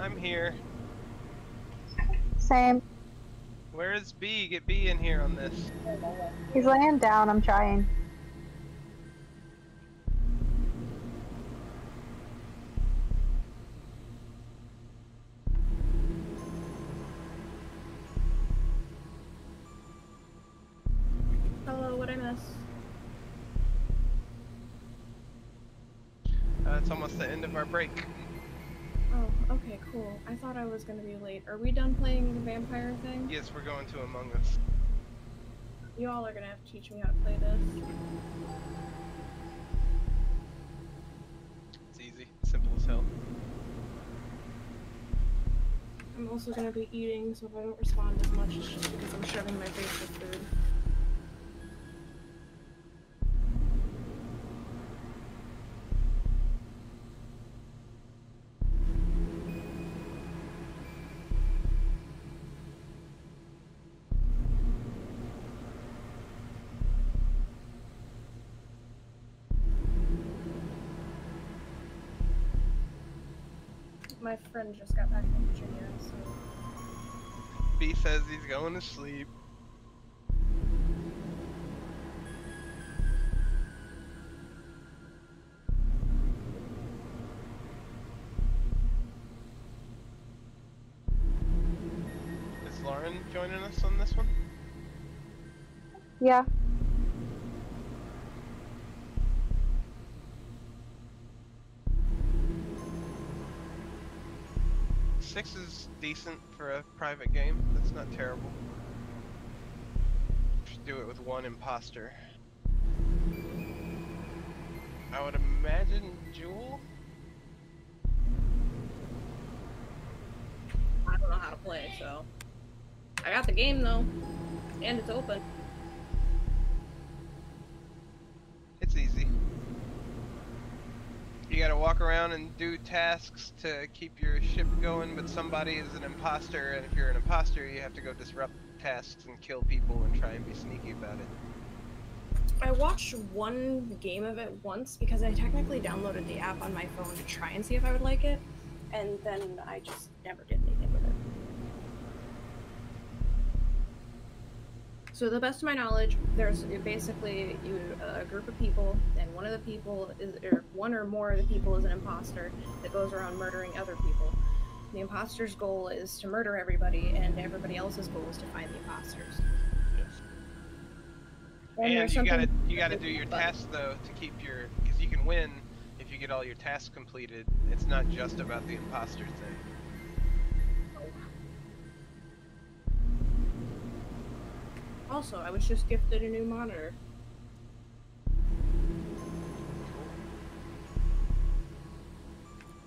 I'm here. Same. Where is B? Get B in here on this. He's laying down, I'm trying. Hello, what'd I miss? It's almost the end of our break. Oh, okay, cool. I thought I was gonna be late. Are we done playing the vampire thing? Yes, we're going to Among Us. You all are gonna have to teach me how to play this. It's easy. Simple as hell. I'm also gonna be eating, so if I don't respond as much, it's just because I'm shoving my face with food. My friend just got back from Virginia, so... B says he's going to sleep. Is Lauren joining us on this one? Yeah. Six is decent for a private game. That's not terrible. Should do it with one imposter. I would imagine Jewel. I don't know how to play, so I got the game though, and it's open. It's easy. You gotta walk around and do tasks to keep your ship going, but somebody is an imposter, and if you're an imposter, you have to go disrupt tasks and kill people and try and be sneaky about it. I watched one game of it once because I technically downloaded the app on my phone to try and see if I would like it, and then I just never did anything with it. So, to the best of my knowledge, there's basically a group of people, and one of the people is, or one or more of the people is an imposter that goes around murdering other people. The imposter's goal is to murder everybody, and everybody else's goal is to find the imposters. Yes. And you gotta do your tasks though to keep your, because you can win if you get all your tasks completed. It's not just about the imposter thing. Also, I was just gifted a new monitor.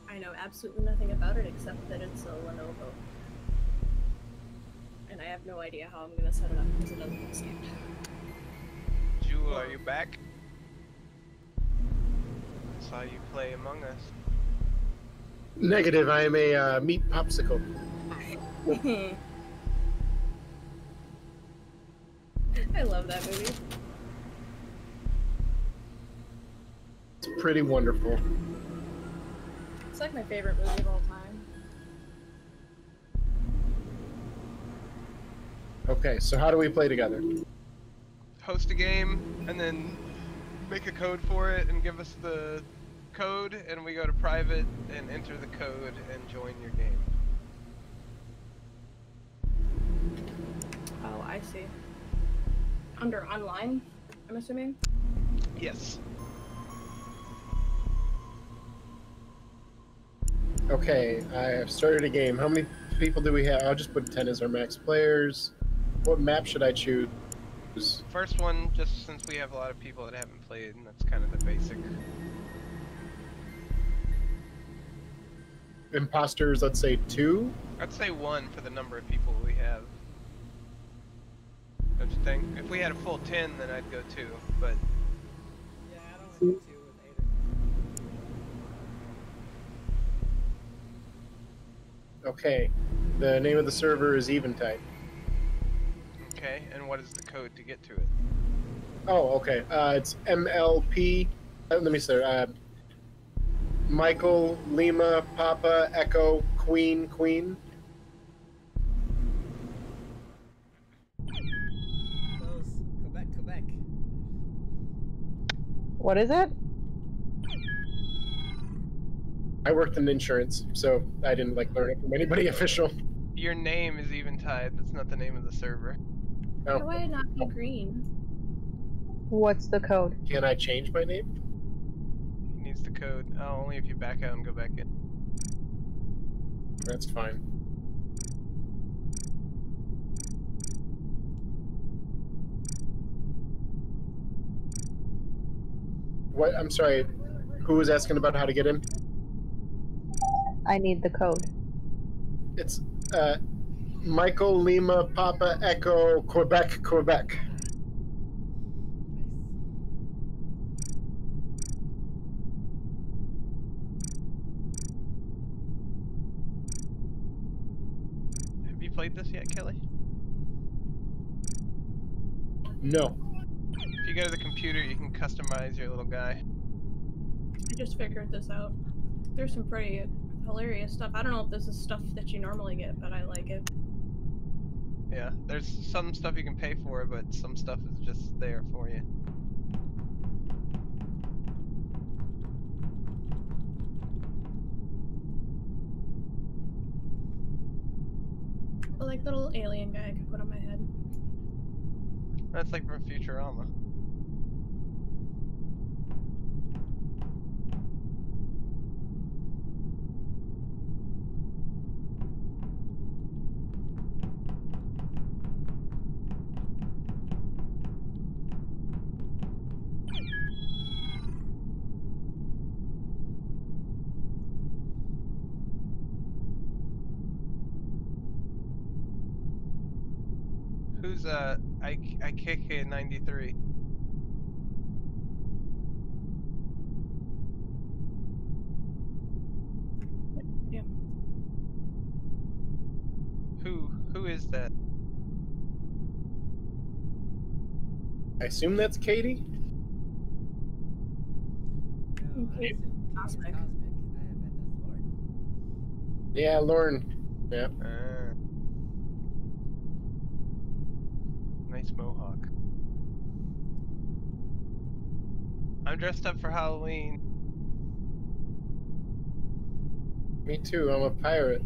I know absolutely nothing about it except that it's a Lenovo. And I have no idea how I'm going to set it up because it doesn't exist. Jewel, are you back? I saw you play Among Us. Negative, I am a meat popsicle. I love that movie. It's pretty wonderful. It's like my favorite movie of all time. Okay, so how do we play together? Host a game, and then make a code for it, and give us the code, and we go to private, and enter the code, and join your game. Oh, I see. Under online, I'm assuming? Yes. Okay, I have started a game. How many people do we have? I'll just put 10 as our max players. What map should I choose? First one, just since we have a lot of people that haven't played, and that's kind of the basic. Imposters, let's say 2? I'd say 1 for the number of people we have. Don't you think? If we had a full 10, then I'd go 2, but... Yeah, I don't want to go 2 with 8 or 9. Okay, the name of the server is Eventide. Okay, and what is the code to get to it? Oh, okay, it's MLP... let me start, Michael, Lima, Papa, Echo, queen, queen. Close. Quebec, Quebec. What is it? I worked in insurance, so I didn't like learn it from anybody official. Your name is Eventide. That's not the name of the server. No. Why would it not be green? What's the code? Can I change my name? He needs the code. Oh, only if you back out and go back in. That's fine. What? I'm sorry. Who was asking about how to get in? I need the code. It's Michael Lima Papa Echo Quebec, Quebec. Played this yet, Kelly? No. If you go to the computer, you can customize your little guy. I just figured this out. There's some pretty hilarious stuff. I don't know if this is stuff that you normally get, but I like it. Yeah, there's some stuff you can pay for, but some stuff is just there for you. Like little alien guy I could put on my head. That's like from Futurama. Who's IKK93? Yeah. Who is that? I assume that's Katie. No, okay. Cosmic. Yeah, Lauren. Yeah. Nice mohawk. I'm dressed up for Halloween. Me too, I'm a pirate.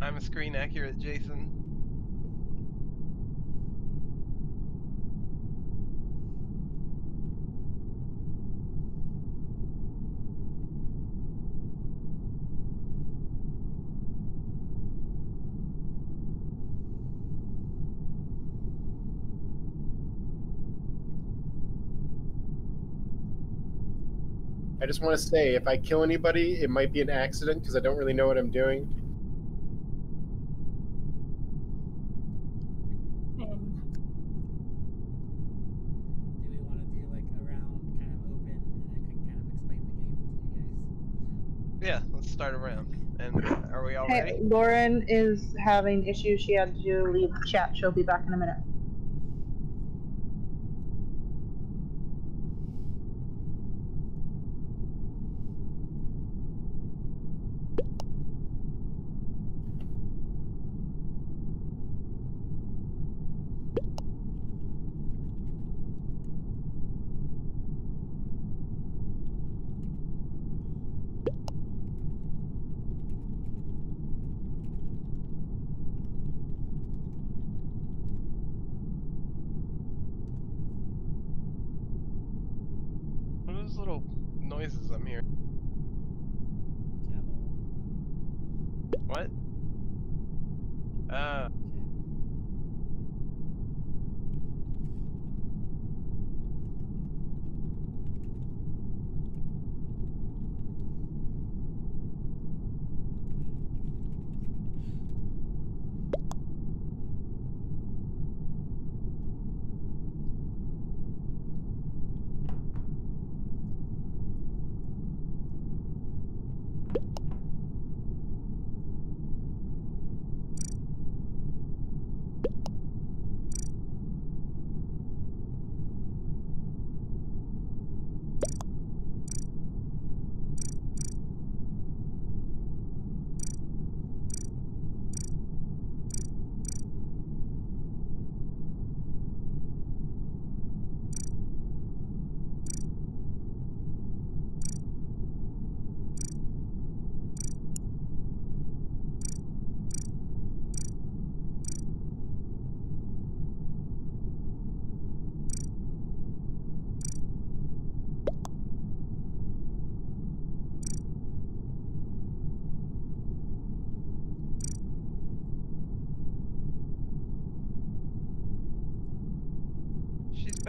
I'm a screen accurate Jason. I just want to say, if I kill anybody, it might be an accident, because I don't really know what I'm doing. Do we want to do, like, a round kind of open, and I can kind of explain the game to you guys? Yeah, let's start a round. And are we all ready? Lauren is having issues. She had to leave the chat. She'll be back in a minute. Little noises I'm hearing. What?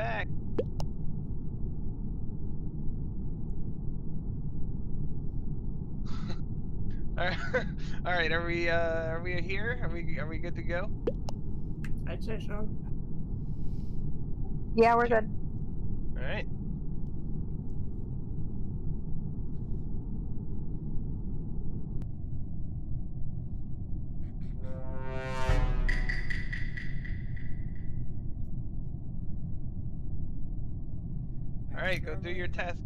back. All right, are we here? Are we good to go? I'd say so. Yeah, we're good. All right. All right, go do your task.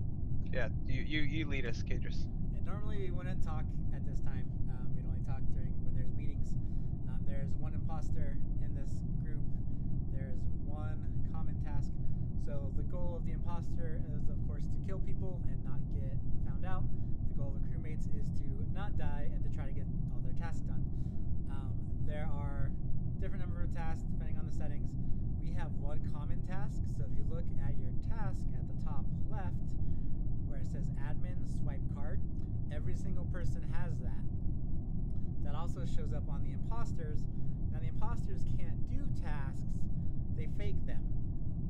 Yeah, you lead us, Keidras. And normally we wouldn't talk at this time. We'd only talk during when there's meetings. There's one imposter in this group. There's one common task. So the goal of the imposter is, of course, to kill people and not get found out. The goal of the crewmates is to not die and to try to get all their tasks done. There are different number of tasks depending on the settings. We have one common task, so if you look at your task at the top left where it says admin swipe card, every single person has that. That also shows up on the imposters. Now the imposters can't do tasks, they fake them.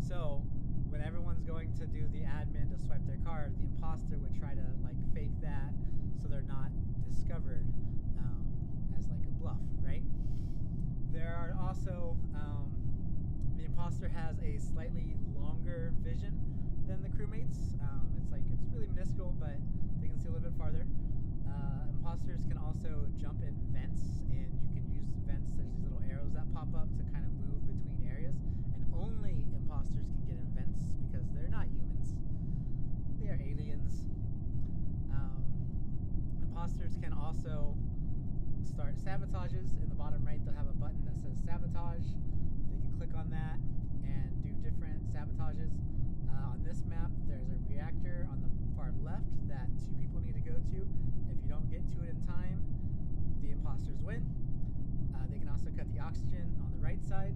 So when everyone's going to do the admin to swipe their card, the imposter would try to like fake that so they're not discovered as like a bluff, right? There are also the imposter has a slightly longer vision than the crewmates. It's really minuscule, but they can see a little bit farther. Imposters can also jump in vents, and you can use vents. There's these little arrows that pop up to kind of move between areas, and only imposters can get in vents because they're not humans. They are aliens. Imposters can also start sabotages. In the bottom right, they'll have a button that says sabotage. They can click on that and do different sabotages. On this map, there's a reactor on the far left that two people need to go to. If you don't get to it in time, the imposters win. They can also cut the oxygen on the right side.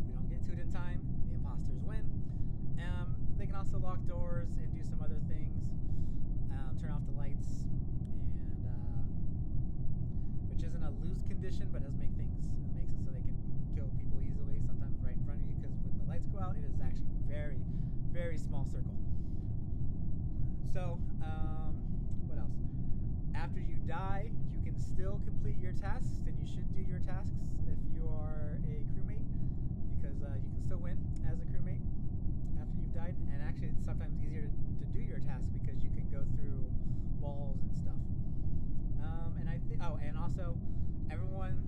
If we don't get to it in time, the imposters win. They can also lock doors and do some other things, turn off the lights, and which isn't a lose condition, but does make things, it makes it so they can kill people easily, sometimes right in front of you, because when the lights go out, it is actually very, very small circle. So, what else? After you die, you can still complete your tasks, and you should do your tasks if you are a crewmate, because you can still win as a crewmate after you've died. And actually, it's sometimes easier to do your tasks because you can go through walls and stuff. And also, everyone,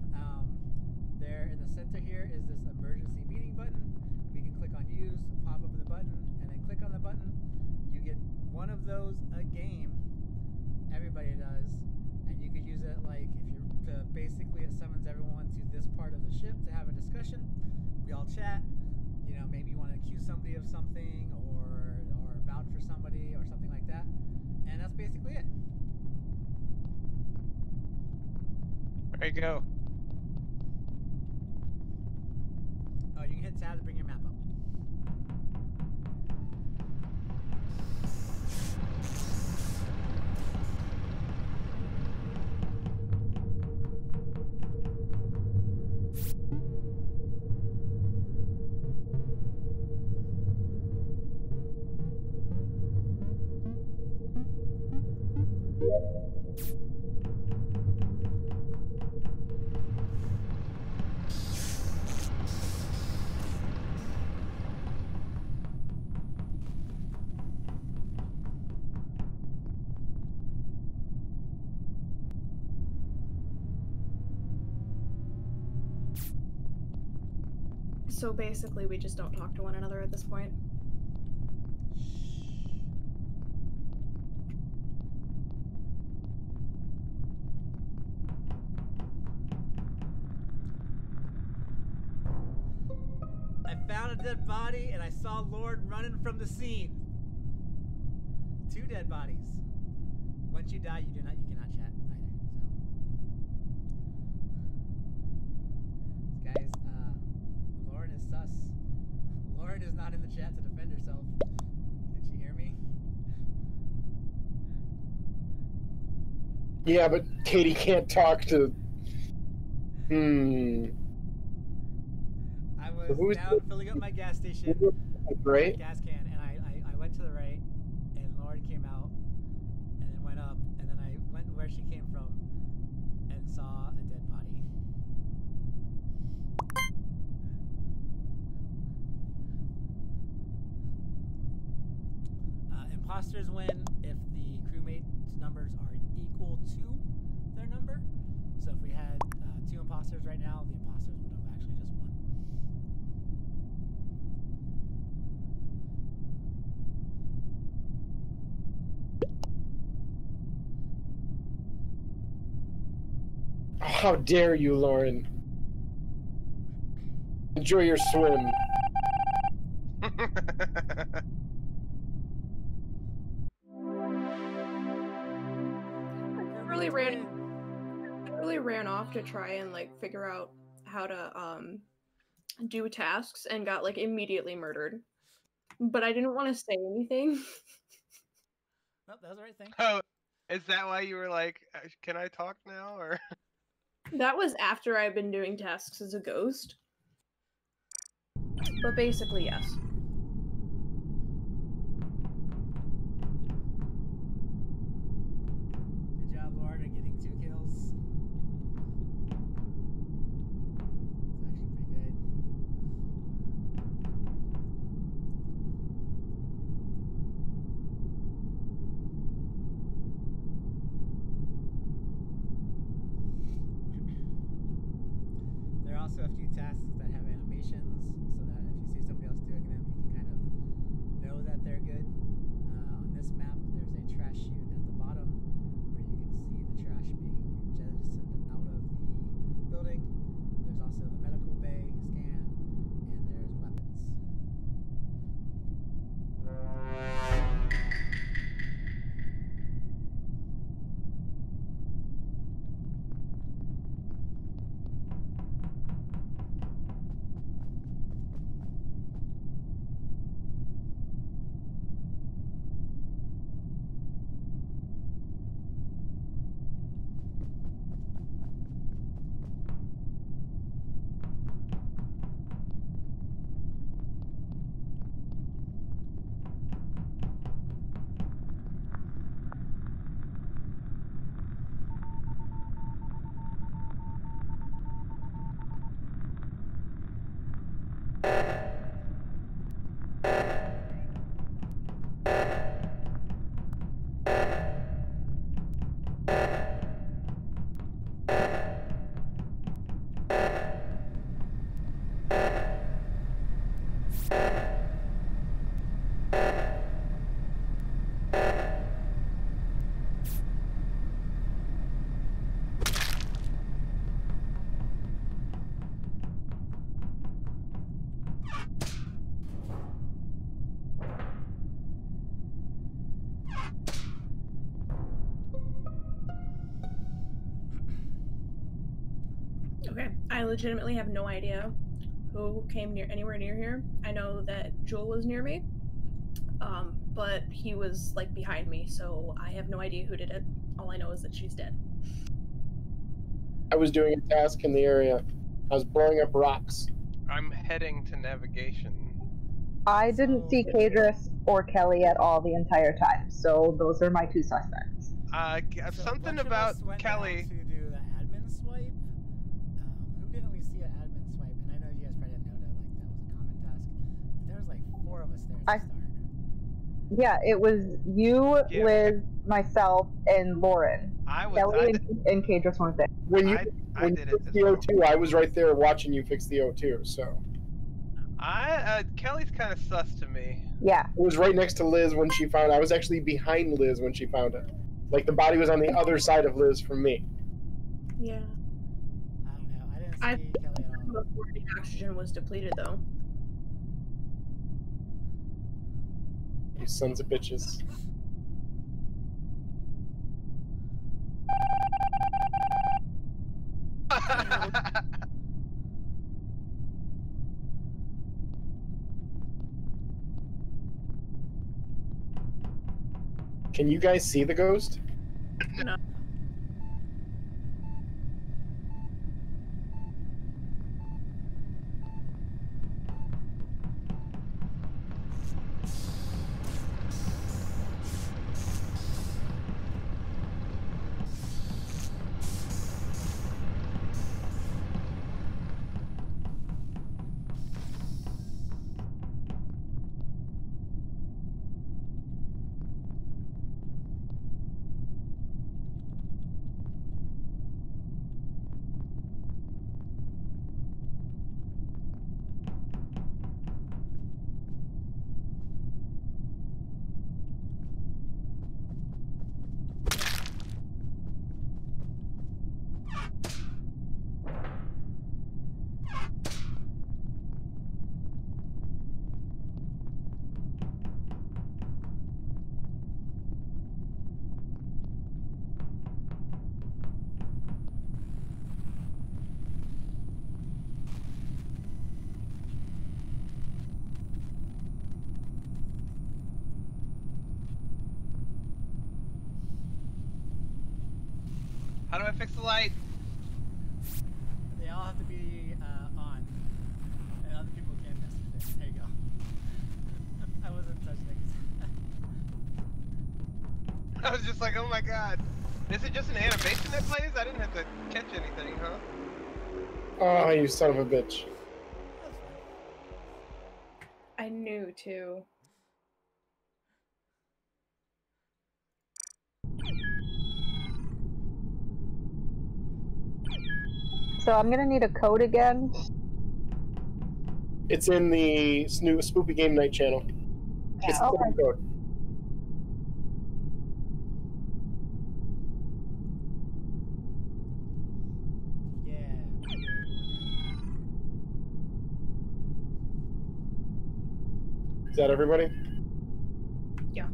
there in the center here is this emergency meeting button. We can click on use, pop up the button, and then click on the button. You get one of those a game. Everybody does. And you could use it like if you're basically it summons everyone to this part of the ship to have a discussion. We all chat. You know, maybe you want to accuse somebody of something or vouch for somebody or something like that. And that's basically it. There you go. Oh, you can hit tab to bring your map up. So basically, we just don't talk to one another at this point. I found a dead body and I saw Lord running from the scene. Two dead bodies. Once you die, you cannot chat either. So, guys. Lauren is sus. Lauren is not in the chat to defend herself. Did you hear me? Yeah, but Katie can't talk to... I was down filling up my gas station. right? Gas can, and I went to the right, and Lauren came out, and then went up, and then I went where she came from, and saw a dead body. Imposters win if the crewmates' numbers are equal to their number. So if we had 2 imposters right now, the imposters would have actually just won. How dare you, Lauren? Enjoy your swim. I really ran off to try and like figure out how to do tasks and got like immediately murdered. But I didn't want to say anything. Nope, that was the right thing. Oh, is that why you were like, "Can I talk now?" Or that was after I've been doing tasks as a ghost. But basically, yes. I legitimately have no idea who came anywhere near here. I know that Joel was near me, but he was like behind me, so I have no idea who did it. All I know is that she's dead. I was doing a task in the area. I was blowing up rocks. I'm heading to navigation. I didn't see Keidras or Kelly at all the entire time, so those are my 2 suspects. So something about Kelly. Yeah, it was you, yeah. Liz, myself, and Lauren. Kelly and Keidras weren't there. When you fixed the O2, I was right there watching you fix the O2. So, Kelly's kind of sus to me. Yeah, I was right next to Liz when she found. I was actually behind Liz when she found it. Like the body was on the other side of Liz from me. Yeah. I don't know. I didn't see Kelly at all. Before the oxygen was depleted, though. You sons of bitches. Can you guys see the ghost? No. How do I fix the light? They all have to be on, and other people can't mess with it. There you go. I wasn't touching it. I was just like, oh my god. Is it just an animation that plays? I didn't have to catch anything, huh? Oh, you son of a bitch. I knew, too. So I'm gonna need a code again. It's in the Spoopy Game Night channel. Yeah, it's okay. The code. Yeah. Is that everybody? Yeah.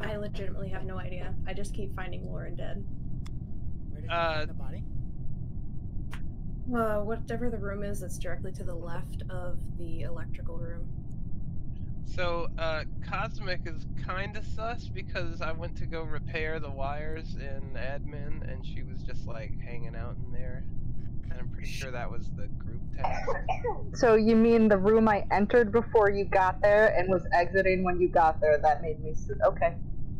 I legitimately have no idea. I just keep finding Lauren dead. Where did you find the body? Whatever the room is, it's directly to the left of the electrical room. So, Cosmic is kinda sus because I went to go repair the wires in admin and she was just like hanging out in there. And I'm pretty sure that was the group task. So you mean the room I entered before you got there and was exiting when you got there? That made me sus. Okay.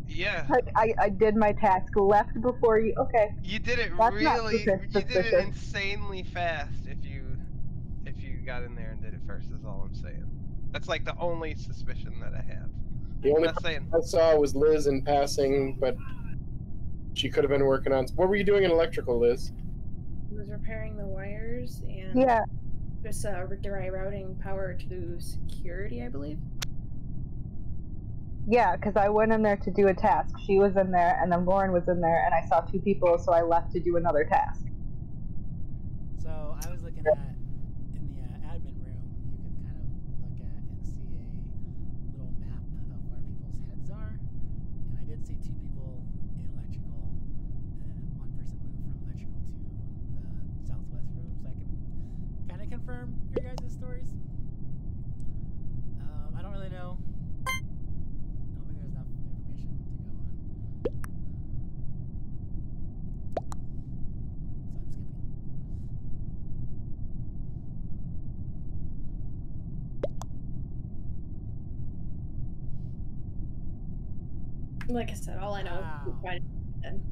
Yeah. Like I did my task, left before you. Okay. You did it. That's really. You did it insanely fast. If you got in there and did it first, is all I'm saying. That's like the only suspicion that I have. The only thing I saw was Liz in passing, but she could have been working on. What were you doing in electrical, Liz? I was repairing the wires and yeah, just rerouting power to security, I believe. Yeah, because I went in there to do a task. She was in there, and then Lauren was in there, and I saw two people, so I left to do another task. So I was looking at, in the admin room, you can kind of look at and see a little map of where people's heads are. And I did see two people in electrical, and one person moved from electrical to the southwest room, so I can kind of confirm your guys' stories. I don't really know. Like I said, all I know is trying to get in.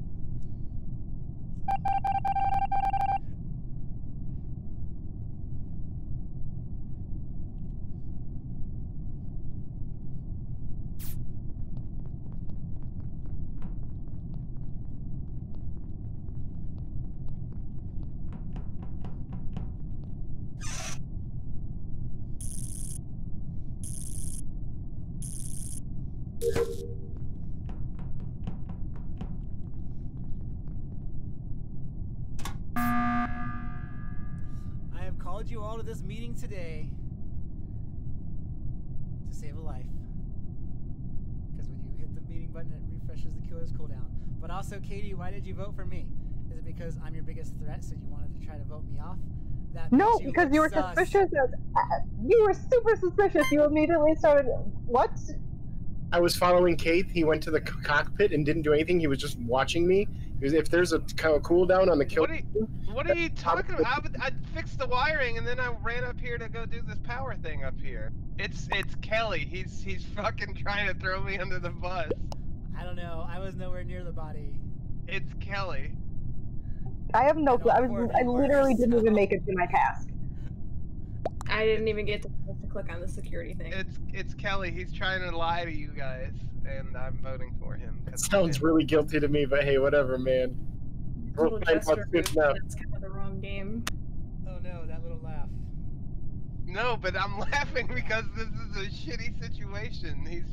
You all to this meeting today to save a life, because when you hit the meeting button it refreshes the killer's cooldown. But also, Katie, why did you vote for me? Is it because I'm your biggest threat, so you wanted to try to vote me off? That no, because you were sus. Suspicious. You were super suspicious. You immediately started, what? I was following Keith. He went to the cockpit and didn't do anything. He was just watching me. If there's a cooldown on the kill... What are you talking about? I fixed the wiring and then I ran up here to go do this power thing up here. It's Kelly. He's fucking trying to throw me under the bus. I don't know. I was nowhere near the body. It's Kelly. I have no clue. I literally didn't even make it to my task. I didn't even get to click on the security thing. It's Kelly. He's trying to lie to you guys, and I'm voting for him. That sounds really guilty to me, but hey, whatever, man. We're playing It's kind of the wrong game. Oh no, that little laugh. No, but I'm laughing because this is a shitty situation. He's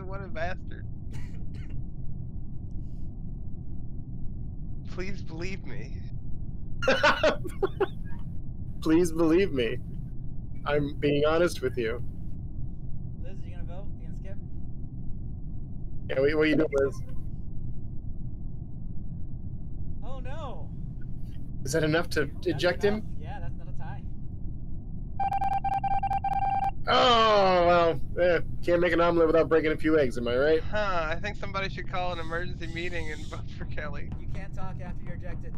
what a bastard. Please believe me. Please believe me. I'm being honest with you. Liz, are you gonna vote? You gonna skip? Yeah, what are you doing, Liz? Oh no! Is that enough to eject him? Yeah, that's not a tie. Oh, well, can't make an omelet without breaking a few eggs, am I right? Huh, I think somebody should call an emergency meeting and vote for Kelly. You can't talk after you're ejected.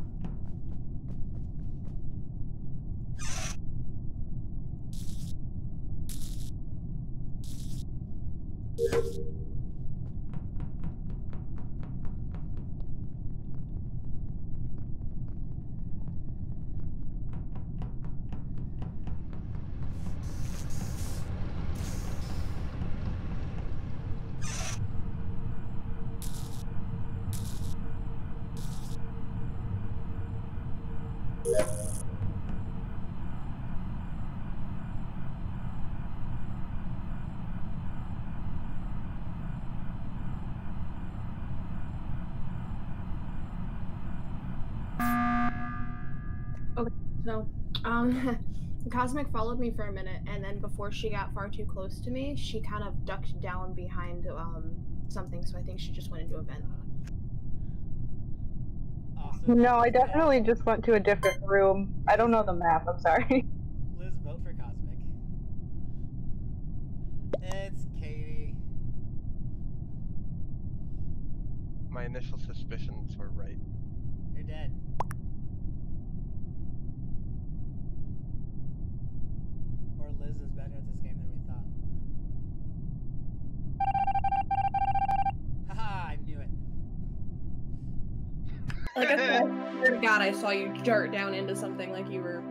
So, Cosmic followed me for a minute, and then before she got far too close to me, she kind of ducked down behind something, so I think she just went into a vent. Awesome. No, I definitely just went to a different room. I don't know the map, I'm sorry. Liz, vote for Cosmic. It's Katie. My initial suspicions were right. You're dead. Liz is better at this game than we thought. Haha, I knew it. Like I said, God, I saw you dart down into something like you were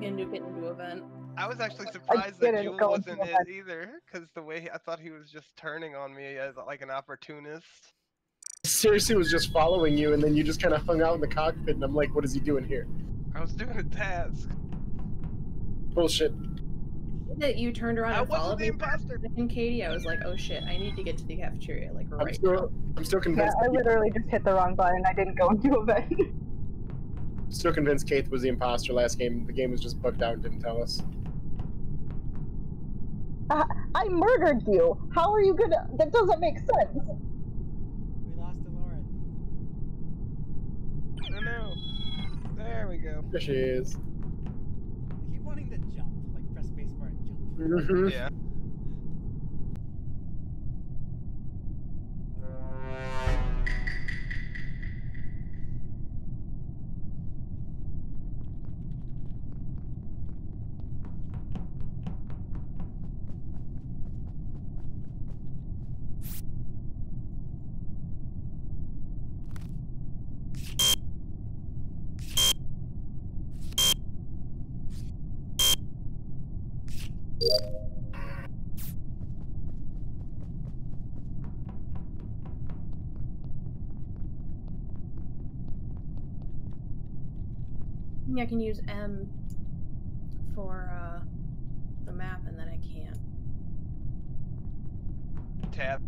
getting into a vent. I was actually surprised that Jewel wasn't it either, because the way I thought he was just turning on me as like an opportunist. Seriously, was just following you, and then you just kind of hung out in the cockpit, and I'm like, what is he doing here? I was doing a task. Bullshit. That you turned around and followed me, and Katie, I was like, oh shit, I need to get to the cafeteria, like right now. I'm still convinced. Yeah, I literally just hit the wrong button. I didn't go into a vent. I'm still convinced Keith was the imposter last game. The game was just bugged out and didn't tell us. I murdered you. How are you gonna? That doesn't make sense. We lost the Lauren. Oh no. There we go. There she is. I keep wanting to jump. Mm-hmm. Yeah. I can use M for the map, and then I can't. Tab.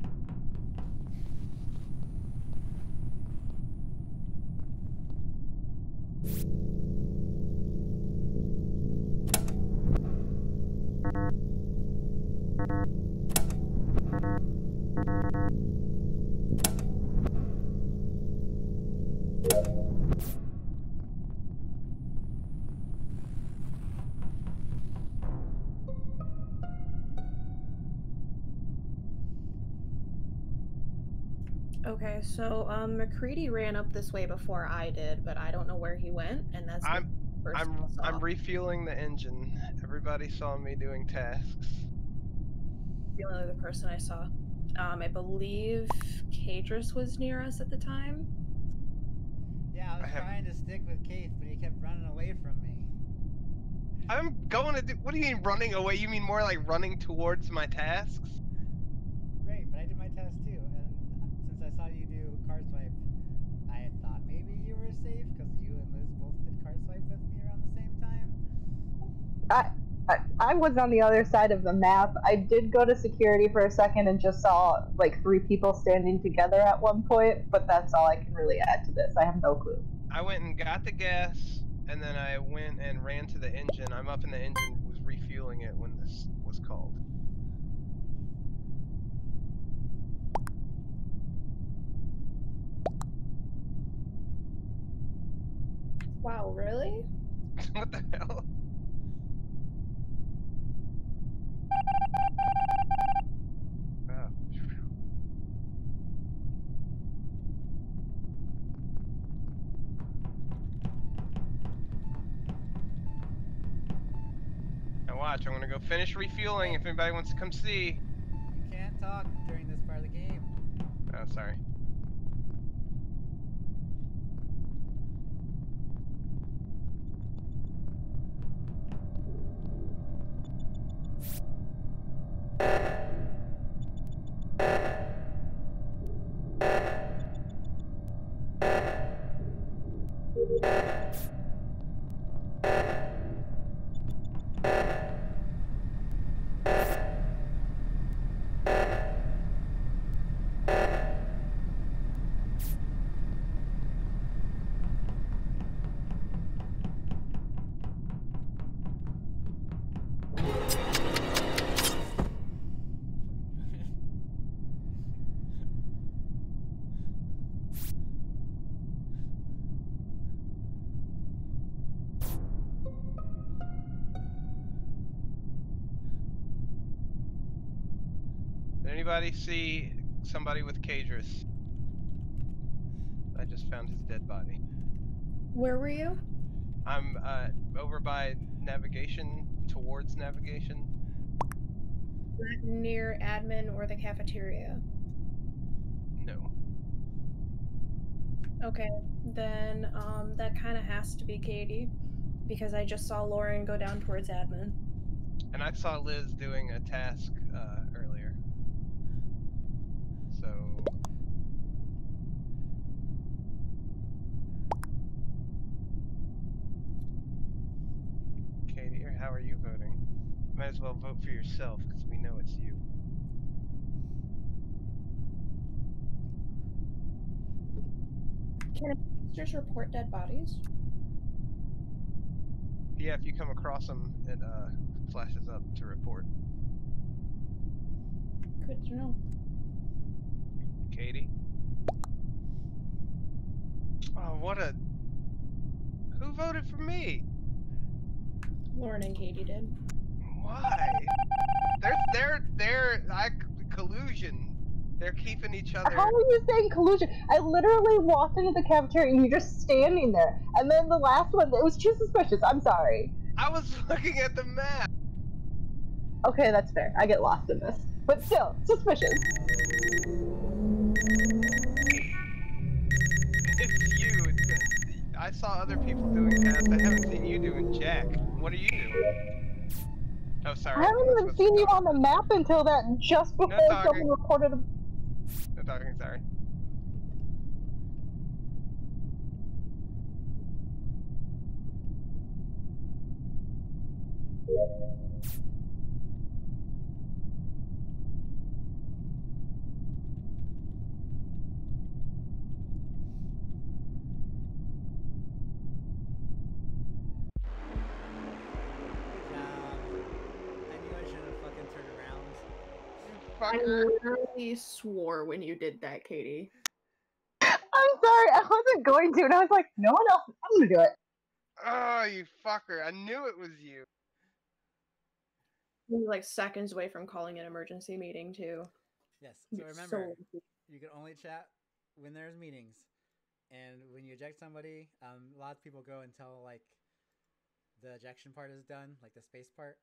Okay, so McCready ran up this way before I did, but I don't know where he went, and that's I'm refueling the engine. Everybody saw me doing tasks. The only other person I saw. I believe Keidras was near us at the time. Yeah, I was trying to stick with Keith, but he kept running away from me. I'm going to do... What do you mean running away? You mean more like running towards my tasks? Right, but I did my task too. And since I saw you do card swipe, I thought maybe you were safe because you and Liz both did card swipe with me around the same time. I was on the other side of the map. I did go to security for a second and just saw like 3 people standing together at one point, but that's all I can really add to this. I have no clue. I went and got the gas, and then I went and ran to the engine. I'm up in the engine, was refueling it when this was called. Wow, really? What the hell? Now watch, I'm gonna go finish refueling if anybody wants to come see. You can't talk during this part of the game. Oh, sorry. Anybody see somebody with Keidras? I just found his dead body. Where were you? I'm over by navigation, towards navigation. Not near admin or the cafeteria? No. Okay, then that kind of has to be Katie, because I just saw Lauren go down towards admin. And I saw Liz doing a task earlier. Katie, how are you voting? Might as well vote for yourself, because we know it's you. Can monsters report dead bodies? Yeah, if you come across them, it flashes up to report. Good to know. Katie? Oh, what a... Who voted for me? Lauren and Katie did. Why? They're like collusion. They're keeping each other... How are you saying collusion? I literally walked into the cafeteria and you're just standing there. And then the last one, it was too suspicious. I'm sorry. I was looking at the map. Okay, that's fair. I get lost in this. But still, suspicious. I saw other people doing tasks. I haven't seen you doing jack. What are you doing? Oh, sorry. I haven't even seen you on the map until that just before someone reported. No talking, sorry. I literally swore when you did that, Katie. I'm sorry, I wasn't going to, and I was like, no one else, I'm gonna do it. Oh, you fucker, I knew it was you. You were like seconds away from calling an emergency meeting, too. Yes, so remember, you can only chat when there's meetings and when you eject somebody, a lot of people go until like the ejection part is done, like the space part.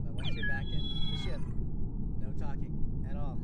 But once you're back in the ship, no talking at all.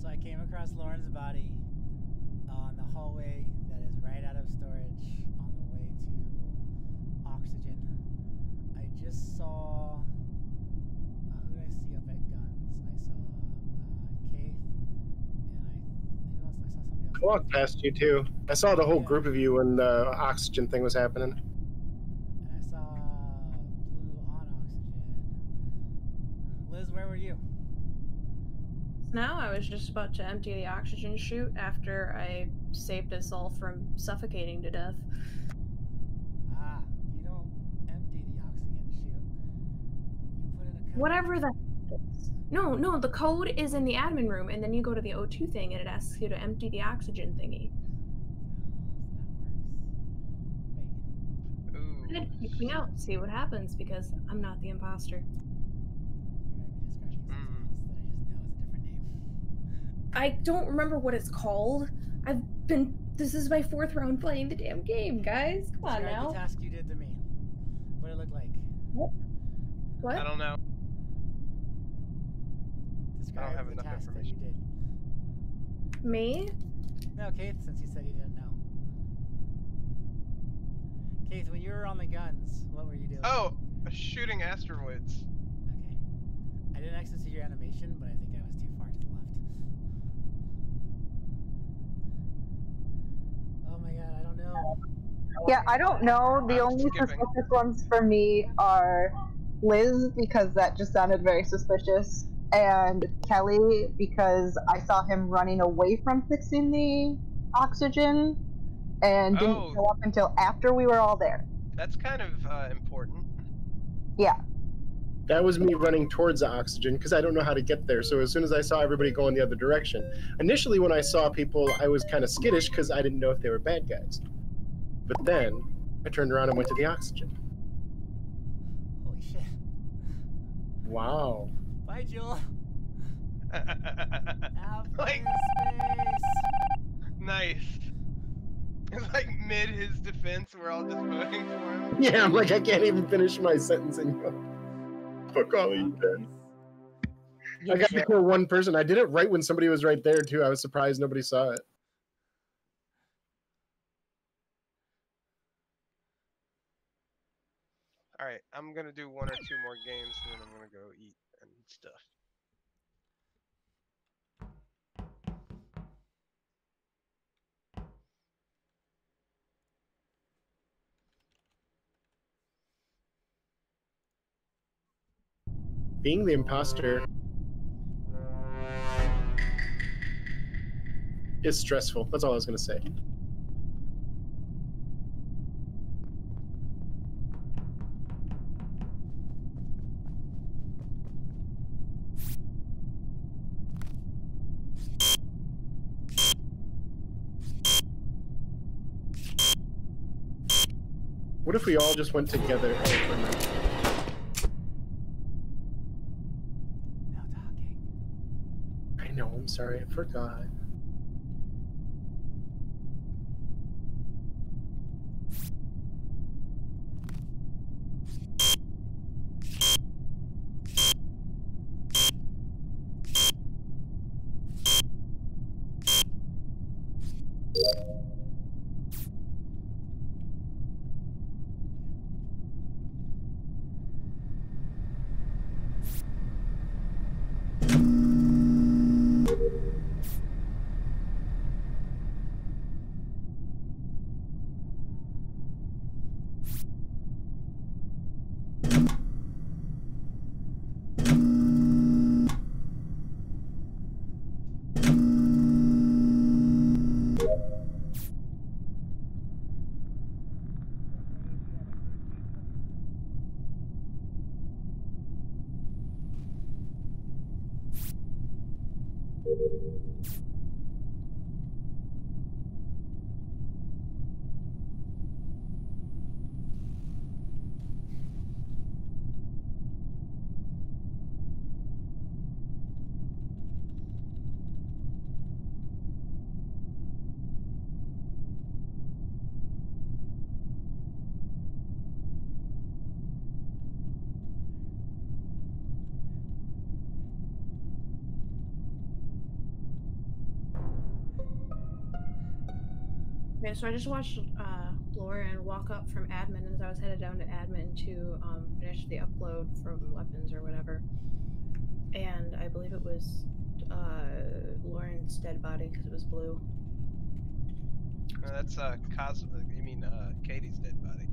So I came across Lauren's body on the hallway that is right out of storage on the way to Oxygen. I just saw, who did I see up at Guns? I saw Keith, and I saw somebody else. I walked past you too. I saw the whole group of you when the Oxygen thing was happening. And I saw Blue on Oxygen. Liz, where were you? Now I was just about to empty the oxygen chute after I saved us all from suffocating to death. Ah, you don't empty the oxygen chute. You put in a code. Whatever that is. No, no, the code is in the admin room, and then you go to the O2 thing, and it asks you to empty the oxygen thingy. No, that works. Wait. Kick me out, see what happens, because I'm not the imposter. I don't remember what it's called. This is my 4th round playing the damn game, guys. Come on now. The task you did to me. What did it look like? What? I don't know. Describe I don't have the enough task information. That you did. Me? No, Keith, since you said you didn't know. Keith, when you were on the guns, what were you doing? Oh, shooting asteroids. Okay. I didn't actually see your animation, but I think I was too far to the left. Oh my god, I don't know. Yeah, I don't know. The only suspicious ones for me are Liz, because that just sounded very suspicious, and Kelly, because I saw him running away from fixing the oxygen, and didn't show up until after we were all there. That's kind of important. Yeah. That was me running towards the oxygen because I don't know how to get there. So as soon as I saw everybody go in the other direction, initially when I saw people, I was kind of skittish because I didn't know if they were bad guys. But then I turned around and went to the oxygen. Holy shit. Wow. Bye, Jill. Out like, space. Nice. It's like mid his defense, we're all just voting for him. Yeah, I'm like, I can't even finish my sentence and go. Fuck all of you guys. I got to kill one person. I did it right when somebody was right there, too. I was surprised nobody saw it. Alright, I'm going to do 1 or 2 more games, and then I'm going to go eat and stuff. Being the imposter is stressful. That's all I was going to say. What if we all just went together? No talking. I know, I'm sorry, I forgot. Okay, so I just watched Laura and walk up from admin, and as I was headed down to admin to finish the upload from weapons or whatever, and I believe it was Lauren's dead body because it was blue. Oh, that's you mean Katie's dead body.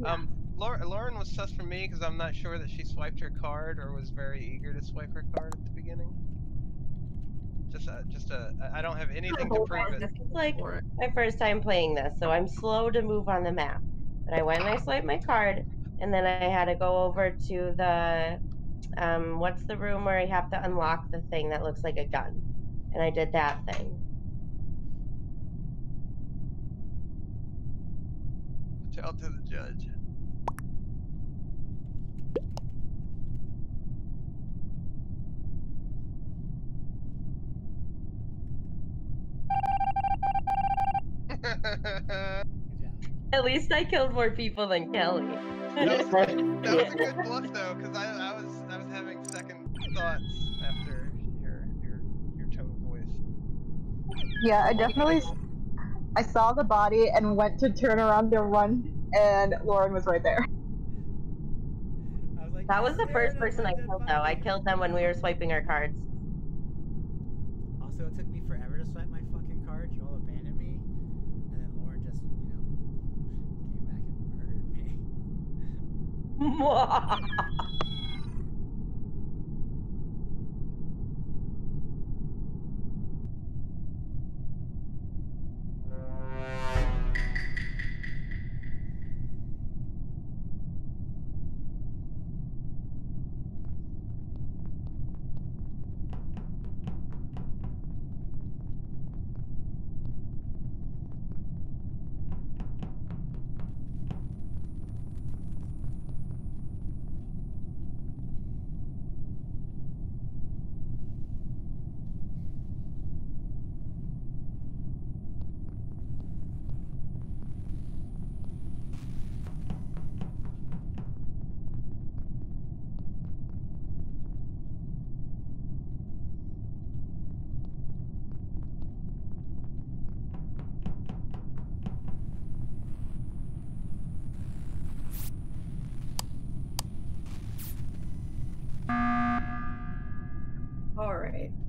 Yeah. Lauren was sus for me because I'm not sure that she swiped her card or was very eager to swipe her card at the beginning. I don't have anything to prove it. This is like my first time playing this, so I'm slow to move on the map. But I went and I swiped my card, and then I had to go over to the, what's the room where I have to unlock the thing that looks like a gun? And I did that thing. Tell to the judge. At least I killed more people than Kelly. That was a good bluff though, because I was having second thoughts after your tone of voice. Yeah, I saw the body and went to turn around to run, and Lauren was right there. I was like, that was the first person I killed though. I killed them when we were swiping our cards. Also, it took me forever to swipe my fucking card. You all abandoned me.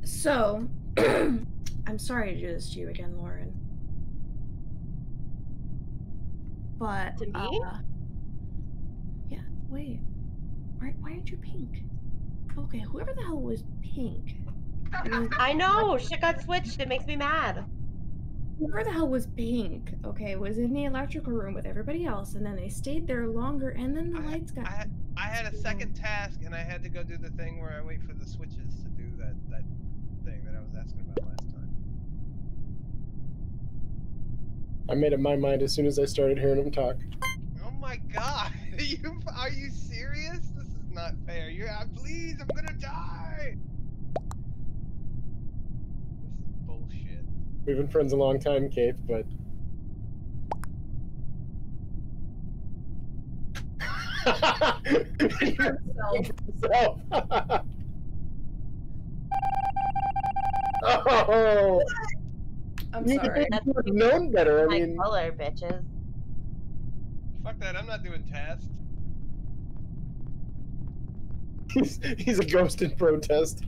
So, I'm sorry to do this to you again, Lauren. But to me? Yeah. Wait. Why aren't you pink? Okay, whoever the hell was pink. I know. Shit got switched. It makes me mad. Whoever the hell was pink? Okay, was in the electrical room with everybody else, and then they stayed there longer, and then the lights got. I had a second task, and I had to go do the thing where I wait for the switches to do that thing that I was asking about last time. I made up my mind as soon as I started hearing him talk. Oh my my god! Are you serious? This is not fair. Please, I'm gonna die! This is bullshit. We've been friends a long time, Kate, but... Oh! I'm sorry. You would have known better, I mean... color, bitches. Fuck that, I'm not doing tasks. He's a ghost in protest.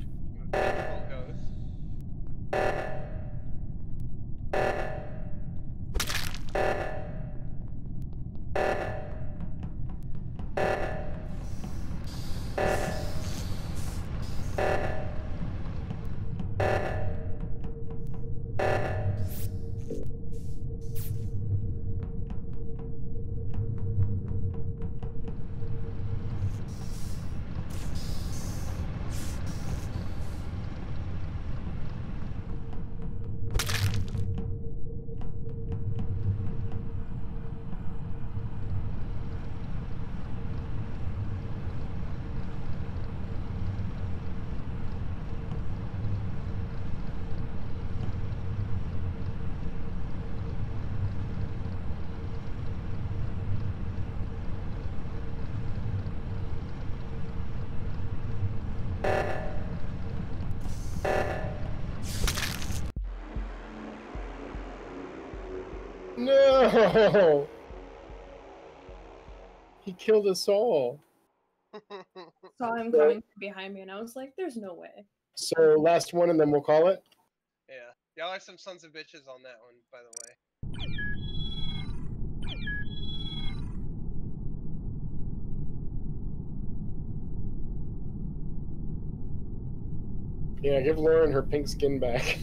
No! He killed us all. Saw him coming behind me, and I was like, "There's no way." So last one, and then we'll call it. Yeah, y'all are some sons of bitches on that one, by the way. Yeah, give Lauren her pink skin back.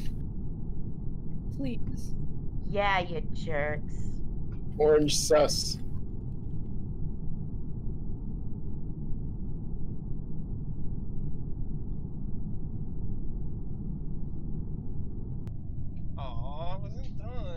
Please. Yeah, you jerks. Orange sus. Aw, I wasn't done.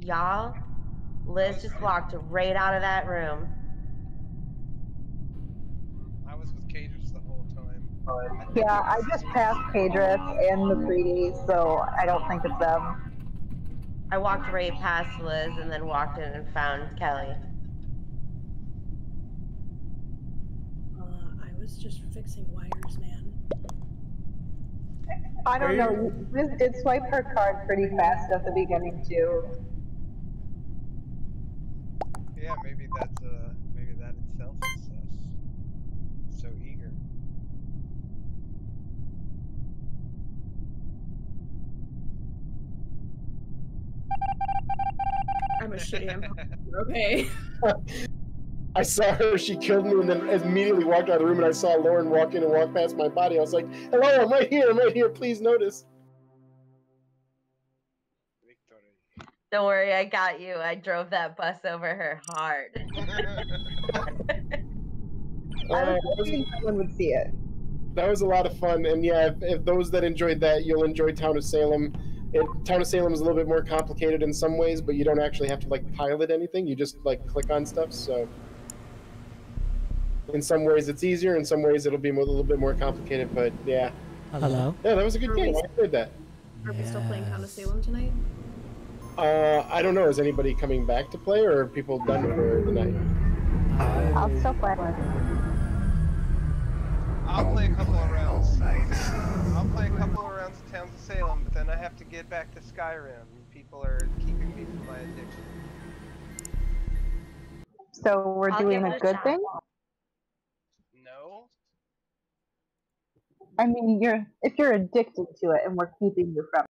Y'all, Liz just walked right out of that room. I was with Keidras the whole time. Yeah, I just passed Keidras and the 3D, so I don't think it's them. I walked right past Liz and then walked in and found Kelly. I was just fixing wires, man. I don't know. Liz did swipe her card pretty fast at the beginning, too. Yeah, maybe that's maybe that itself is so eager. I'm a shitty imposter, okay. I saw her, she killed me, and then immediately walked out of the room, and I saw Lauren walk in and walk past my body. I was like, hello, I'm right here, please notice. Don't worry, I got you. I drove that bus over her hard. I was hoping someone would see it. That was a lot of fun, and yeah, if those that enjoyed that, you'll enjoy Town of Salem. Town of Salem is a little bit more complicated in some ways, but you don't actually have to like pilot anything. You just like click on stuff. So in some ways it's easier, in some ways it'll be a little bit more complicated. But yeah. Hello. Yeah, that was a good game. I enjoyed that. Are we still playing Town of Salem tonight? I don't know. Is anybody coming back to play, or are people done for the night? I'll still play. I'll play a couple of rounds. I'll play a couple of rounds of Town of Salem, but then I have to get back to Skyrim. People are keeping me from my addiction. So we're doing a good thing? No. I mean, if you're addicted to it and we're keeping you from it.